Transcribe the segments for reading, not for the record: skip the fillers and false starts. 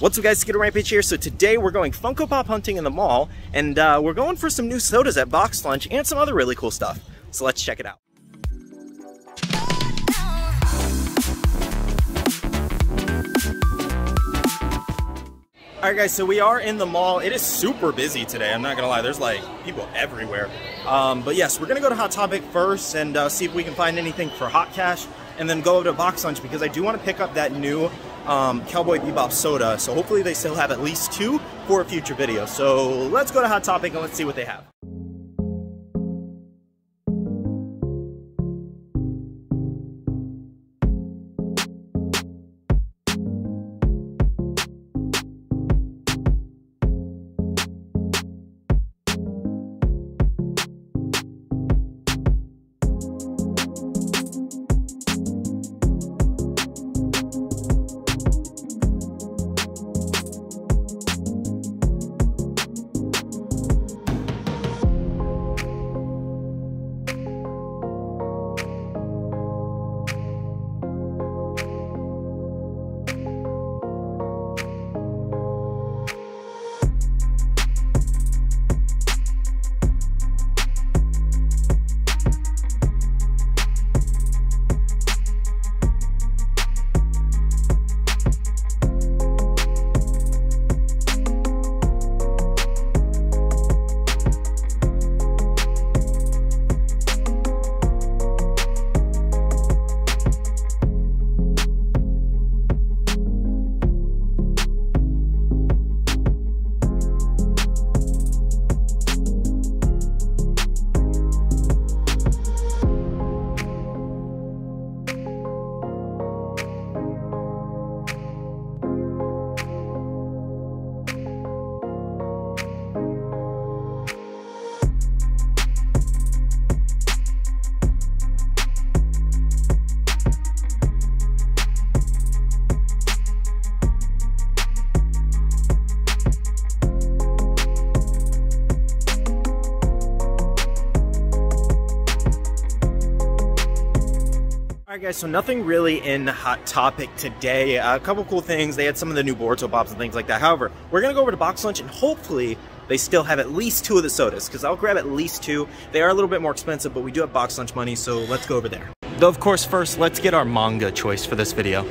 What's up guys, Skittle Rampage here. So today we're going Funko Pop hunting in the mall, and we're going for some new sodas at Box Lunch and some other really cool stuff. So let's check it out. Alright guys, so we are in the mall. It is super busy today, I'm not gonna lie. There's like people everywhere. But yes, we're gonna go to Hot Topic first and see if we can find anything for hot cash, and then go over to Box Lunch because I do want to pick up that new Cowboy Bebop soda. So hopefully they still have at least two for a future video. So let's go to Hot Topic and let's see what they have. Alright guys, so nothing really in Hot Topic today. A couple cool things. They had some of the new Boruto Pops and things like that. However, we're going to go over to Box Lunch and hopefully they still have at least two of the sodas, because I'll grab at least two. They are a little bit more expensive, but we do have Box Lunch money, so let's go over there. Though of course first, let's get our manga choice for this video.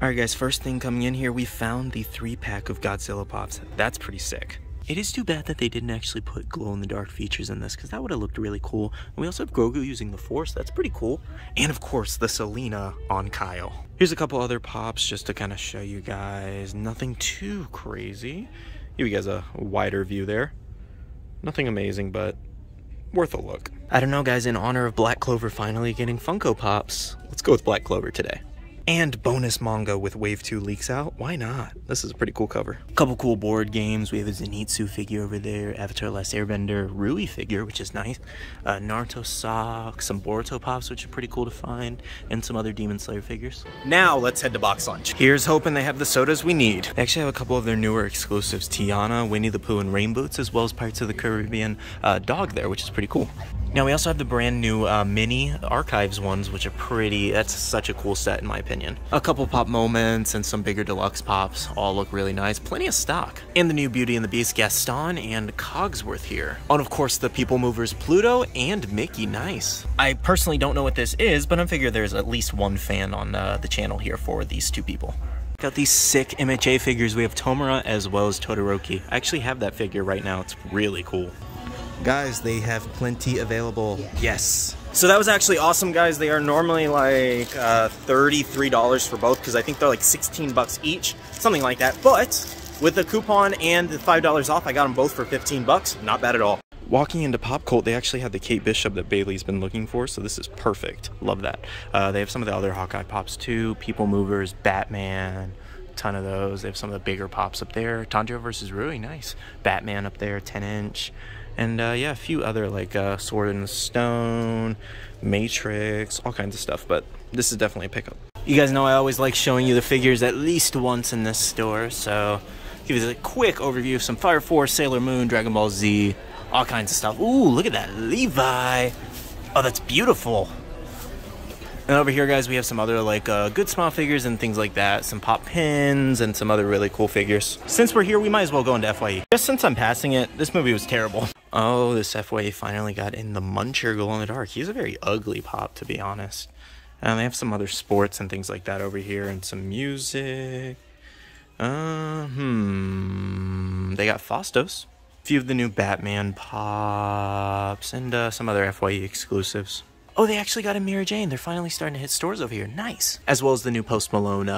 Alright guys, first thing coming in here, we found the 3-pack of Godzilla Pops. That's pretty sick. It is too bad that they didn't actually put glow-in-the-dark features in this, because that would have looked really cool. And we also have Grogu using the Force. That's pretty cool. And of course, the Selena on Kyle. Here's a couple other pops just to kind of show you guys. Nothing too crazy. Give you guys a wider view there. Nothing amazing, but worth a look. I don't know, guys. In honor of Black Clover finally getting Funko Pops, let's go with Black Clover today. And bonus manga with Wave 2 leaks out. Why not? This is a pretty cool cover. A couple cool board games. We have a Zenitsu figure over there, Avatar The Last Airbender, Rui figure, which is nice, Naruto socks, some Boruto Pops, which are pretty cool to find, and some other Demon Slayer figures. Now let's head to Box Lunch. Here's hoping they have the sodas we need. They actually have a couple of their newer exclusives, Tiana, Winnie the Pooh, and Rain Boots, as well as Pirates of the Caribbean dog there, which is pretty cool. Now we also have the brand new Mini Archives ones, which are pretty, that's such a cool set in my opinion. A couple pop moments and some bigger deluxe pops all look really nice. Plenty of stock. And the new Beauty and the Beast, Gaston and Cogsworth here. Oh, and of course the People Movers, Pluto and Mickey, nice. I personally don't know what this is, but I figure there's at least one fan on the channel here for these two people. Got these sick MHA figures. We have Tomura as well as Todoroki. I actually have that figure right now, it's really cool. Guys, they have plenty available. Yes. So that was actually awesome, guys. They are normally like $33 for both, because I think they're like 16 bucks each, something like that. But with the coupon and the $5 off, I got them both for 15 bucks. Not bad at all. Walking into Pop Cult, they actually had the Kate Bishop that Bailey's been looking for, so this is perfect. Love that. They have some of the other Hawkeye Pops too, People Movers, Batman. Ton of those. They have some of the bigger pops up there. Tanjiro versus Rui, nice. Batman up there, 10-inch. And yeah, a few other like Sword in the Stone, Matrix, all kinds of stuff, but this is definitely a pickup. You guys know I always like showing you the figures at least once in this store, so give you a quick overview of some Fire Force, Sailor Moon, Dragon Ball Z, all kinds of stuff. Ooh, look at that Levi. Oh, that's beautiful. And over here, guys, we have some other, like, good small figures and things like that. Some pop pins and some other really cool figures. Since we're here, we might as well go into FYE. Just since I'm passing it, this movie was terrible. Oh, this FYE finally got in the Muncher glow-in-the-dark. He's a very ugly pop, to be honest. They have some other sports and things like that over here and some music. They got Phostos. A few of the new Batman pops and some other FYE exclusives. Oh, they actually got a Mary Jane. They're finally starting to hit stores over here. Nice. As well as the new Post Malone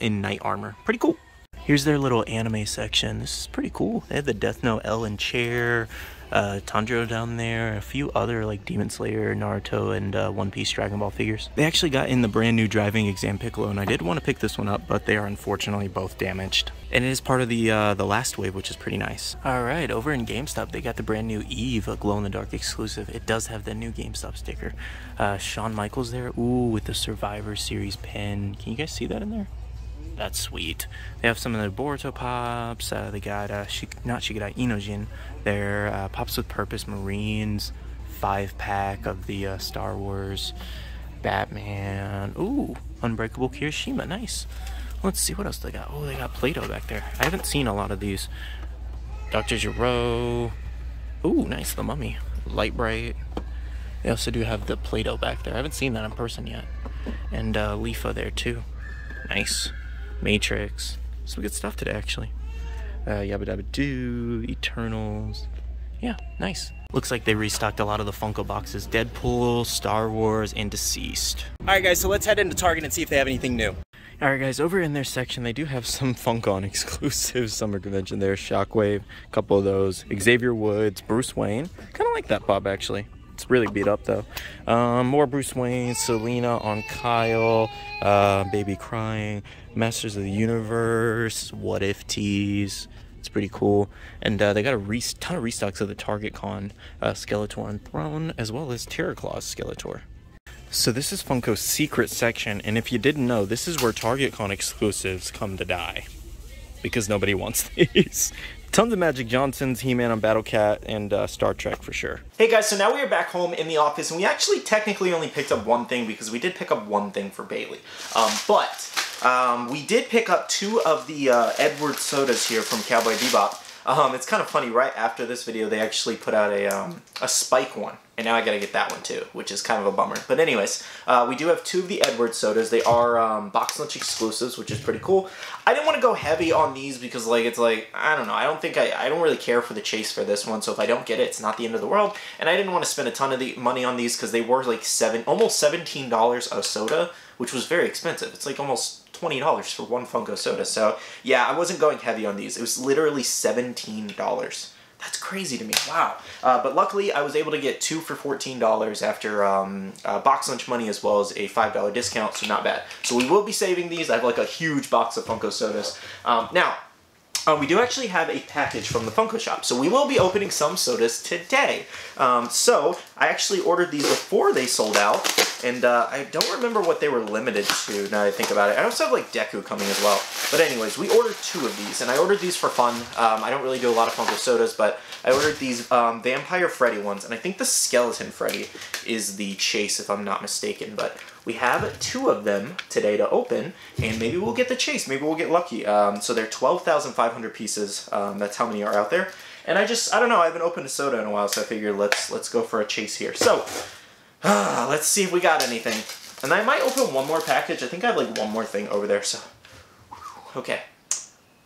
in knight armor. Pretty cool. Here's their little anime section. This is pretty cool. They had the Death Note Ellen chair, Tanjiro down there, a few other like Demon Slayer, Naruto, and One Piece Dragon Ball figures. They actually got in the brand new driving exam Piccolo, and I did want to pick this one up, but they are unfortunately both damaged. And it is part of the last wave, which is pretty nice. Alright, over in GameStop, they got the brand new Eve, a glow-in-the-dark exclusive. It does have the new GameStop sticker. Shawn Michaels there, ooh, with the Survivor Series pen. Can you guys see that in there? That's sweet. They have some of the Boruto pops. They got not Shigerai Inojin. Their pops with purpose Marines, 5-pack of the Star Wars, Batman. Ooh, Unbreakable Kirishima. Nice. Let's see what else they got. Oh, they got Play-Doh back there. I haven't seen a lot of these. Dr. Gero. Ooh, nice. The Mummy. Light Bright. They also do have the Play-Doh back there. I haven't seen that in person yet. And Lifa there too. Nice. Matrix. Some good stuff today, actually. Yabba Dabba Doo, Eternals. Yeah, nice. Looks like they restocked a lot of the Funko boxes. Deadpool, Star Wars, and Deceased. Alright guys, so let's head into Target and see if they have anything new. Alright guys, over in their section, they do have some Funkon exclusives. Summer Convention there, Shockwave, a couple of those. Xavier Woods, Bruce Wayne. Kind of like that pop, actually. It's really beat up though. More Bruce Wayne, Selena on Kyle, Baby Crying, Masters of the Universe, What If tees. It's pretty cool. And they got a ton of restocks of the Target Con Skeletor and Throne, as well as Terror Claw's Skeletor. So this is Funko's secret section, and if you didn't know, this is where Target Con exclusives come to die. Because nobody wants these. Tons of Magic Johnsons, He-Man on Battle Cat, and Star Trek for sure. Hey guys, so now we are back home in the office, and we actually technically only picked up one thing because we did pick up one thing for Bailey. But we did pick up two of the Edward sodas here from Cowboy Bebop. It's kind of funny, right after this video, they actually put out a Spike one. And now I gotta get that one too, which is kind of a bummer. But anyways, we do have two of the Edward sodas. They are Box Lunch exclusives, which is pretty cool. I didn't want to go heavy on these because like it's like, I don't know, I don't really care for the chase for this one, so if I don't get it, it's not the end of the world. And I didn't want to spend a ton of the money on these because they were like almost $17 a soda, which was very expensive. It's like almost $20 for one Funko soda. So yeah, I wasn't going heavy on these. It was literally $17. That's crazy to me. Wow. But luckily, I was able to get two for $14 after box lunch money as well as a $5 discount, so not bad. So we will be saving these. I have like a huge box of Funko sodas. We do actually have a package from the Funko shop, so we will be opening some sodas today. So I actually ordered these before they sold out, and I don't remember what they were limited to now that I think about it. I also have like Deku coming as well. But anyways, we ordered two of these, and I ordered these for fun. I don't really do a lot of Funko sodas, but I ordered these Vampire Freddy ones, and I think the Skeleton Freddy is the Chase, if I'm not mistaken, but we have two of them today to open, and maybe we'll get the Chase. Maybe we'll get lucky. So they're 12,500 pieces. That's how many are out there. And I don't know. I haven't opened a soda in a while, so I figured let's go for a Chase here. So let's see if we got anything. And I might open one more package. I think I have like one more thing over there. So okay,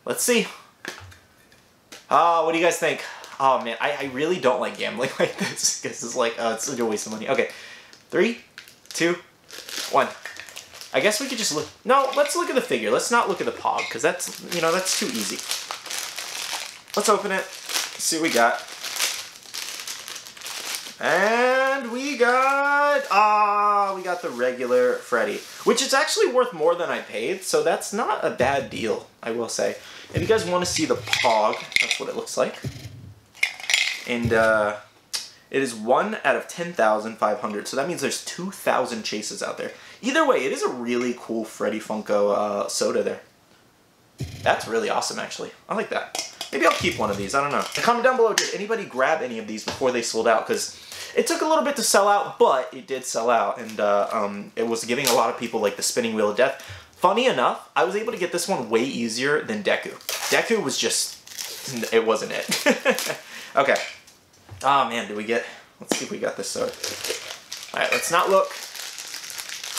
let's see. What do you guys think? Oh man, I really don't like gambling like this because it's like it's such a waste of money. Okay, 3, 2, 1. I guess we could just look. No, let's look at the figure. Let's not look at the pog, because that's, you know, that's too easy. Let's open it. See what we got. And we got, we got the regular Freddy, which is actually worth more than I paid, so that's not a bad deal, I will say. If you guys want to see the pog, that's what it looks like. And, it is 1 out of 10,500, so that means there's 2,000 chases out there. Either way, it is a really cool Freddy Funko soda there. That's really awesome, actually. I like that. Maybe I'll keep one of these. I don't know. Comment down below, did anybody grab any of these before they sold out? Because It took a little bit to sell out, but it did sell out, and it was giving a lot of people like the spinning wheel of death. Funny enough, I was able to get this one way easier than Deku. Deku was just, it wasn't it. Okay. Oh man, did we get, let's see if we got this sword. Alright, let's not look.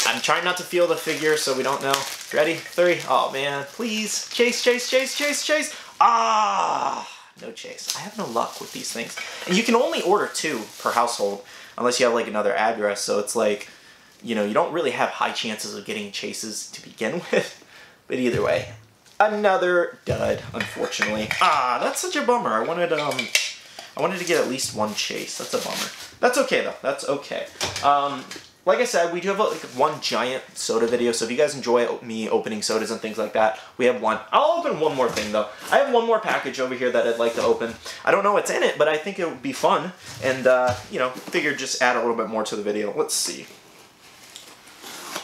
I'm trying not to feel the figure so we don't know. Ready? Three. Oh man, please. Chase, chase, chase, chase, chase. Ah! No chase. I have no luck with these things. And you can only order 2 per household unless you have like another address, so it's like, you know, you don't really have high chances of getting chases to begin with. But either way, another dud, unfortunately. Ah, that's such a bummer. I wanted to get at least 1 chase. That's a bummer. That's okay though. That's okay. Like I said, we do have like 1 giant soda video, so if you guys enjoy me opening sodas and things like that, we have 1. I'll open 1 more thing though. I have 1 more package over here that I'd like to open. I don't know what's in it, but I think it would be fun, and you know, figure just add a little bit more to the video. Let's see.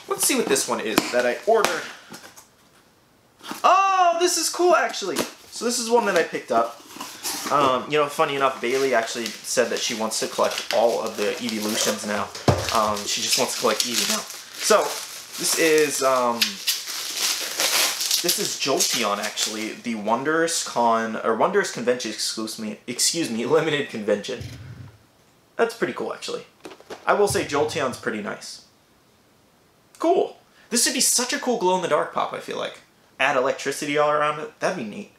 Let's see what this one is that I ordered. Oh, this is cool actually. So this is one that I picked up. You know, funny enough, Bailey actually said that she wants to collect all of the Eeveelutions now. She just wants to collect Eevee now. So, this is Jolteon, actually. The Wondrous Convention, excuse me, Limited Convention. That's pretty cool, actually. I will say Jolteon's pretty nice. Cool. This would be such a cool glow-in-the-dark pop, I feel like. Add electricity all around it. That'd be neat.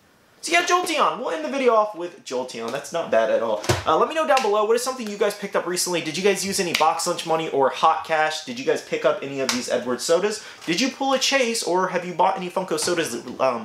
So yeah, Jolteon. We'll end the video off with Jolteon. That's not bad at all. Let me know down below, what is something you guys picked up recently? Did you guys use any box lunch money or hot cash? Did you guys pick up any of these Edwards sodas? Did you pull a chase, or have you bought any Funko sodas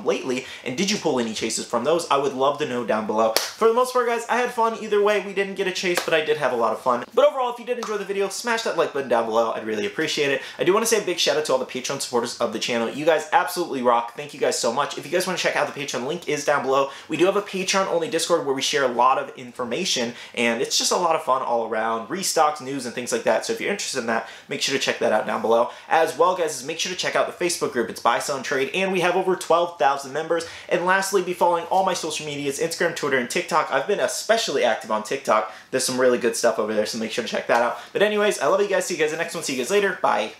lately? And did you pull any chases from those? I would love to know down below. For the most part, guys, I had fun. Either way, we didn't get a chase, but I did have a lot of fun. But overall, if you did enjoy the video, smash that like button down below. I'd really appreciate it. I do want to say a big shout out to all the Patreon supporters of the channel. You guys absolutely rock. Thank you guys so much. If you guys want to check out the Patreon, link is down below. We do have a Patreon-only Discord where we share a lot of information, and it's just a lot of fun all around. Restocks, news, and things like that. So if you're interested in that, make sure to check that out down below. As well, guys, make sure to check out the Facebook group. It's Buy, Sell, and Trade, and we have over 12,000 members. And lastly, be following all my social medias, Instagram, Twitter, and TikTok. I've been especially active on TikTok. There's some really good stuff over there, so make sure to check that out. But anyways, I love you guys. See you guys in the next one. See you guys later. Bye.